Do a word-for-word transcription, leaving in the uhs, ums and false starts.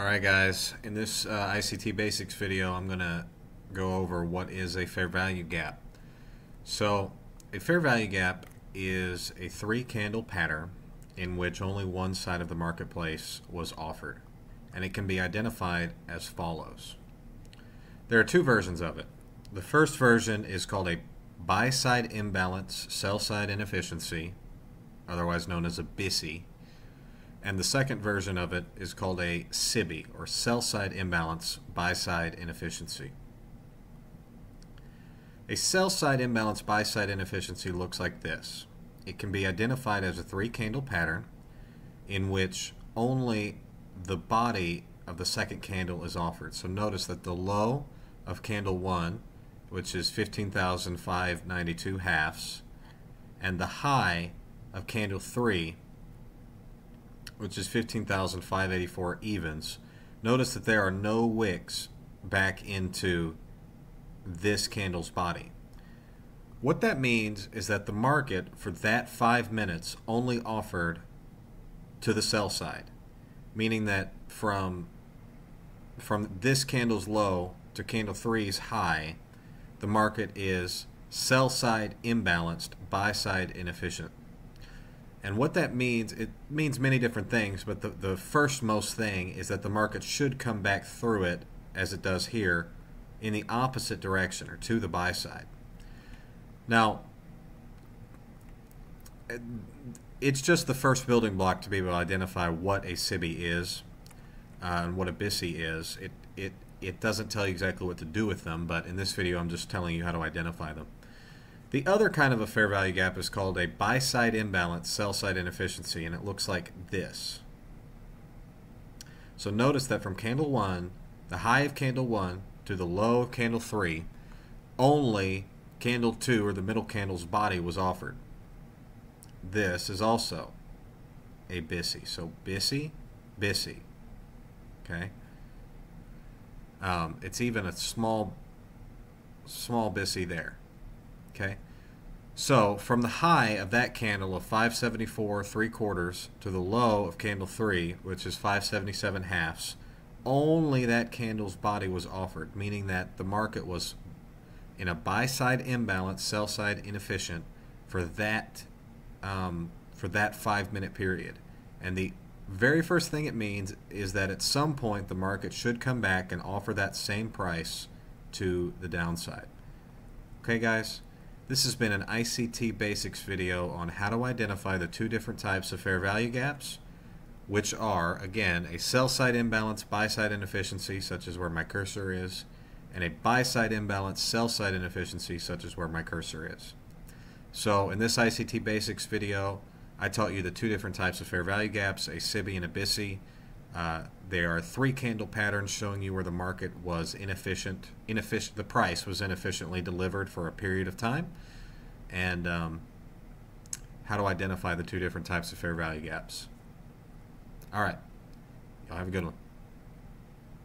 Alright guys, in this uh, I C T Basics video I'm going to go over what is a fair value gap. So a fair value gap is a three candle pattern in which only one side of the marketplace was offered, and it can be identified as follows. There are two versions of it. The first version is called a buy side imbalance, sell side inefficiency, otherwise known as a B I S I. And the second version of it is called a S I B I, or sell-side imbalance, buy-side inefficiency. A sell-side imbalance, buy-side inefficiency looks like this. It can be identified as a three-candle pattern in which only the body of the second candle is offered. So notice that the low of candle one, which is fifteen thousand five hundred ninety-two halves, and the high of candle three, which is fifteen thousand five hundred eighty-four evens. Notice that there are no wicks back into this candle's body. What that means is that the market for that five minutes only offered to the sell side, meaning that from, from this candle's low to candle three's high, the market is sell side imbalanced, buy side inefficient. And what that means, it means many different things, but the, the first most thing is that the market should come back through it, as it does here, in the opposite direction, or to the buy side. Now, it's just the first building block to be able to identify what a S I B I is uh, and what a B I S I is. It, it, it doesn't tell you exactly what to do with them, but in this video I'm just telling you how to identify them. The other kind of a fair value gap is called a buy-side imbalance, sell-side inefficiency, and it looks like this. So notice that from candle one, the high of candle one to the low of candle three, only candle two, or the middle candle's body, was offered. This is also a B I S I. So B I S I, B I S I. Okay. Um, it's even a small, small B I S I there. Okay, so from the high of that candle of five seventy-four three quarters to the low of candle three, which is five seventy-seven halves, only that candle's body was offered, meaning that the market was in a buy side imbalance, sell side inefficient for that um, for that five minute period. And the very first thing it means is that at some point the market should come back and offer that same price to the downside. Okay, guys. This has been an I C T Basics video on how to identify the two different types of fair value gaps, which are, again, a sell-side imbalance, buy-side inefficiency, such as where my cursor is, and a buy-side imbalance, sell-side inefficiency, such as where my cursor is. So in this I C T Basics video, I taught you the two different types of fair value gaps, a S I B I and a B I S I. Uh, they are three candle patterns showing you where the market was inefficient, inefficient the price was inefficiently delivered for a period of time, and um, how to identify the two different types of fair value gaps. All right, y'all have a good one.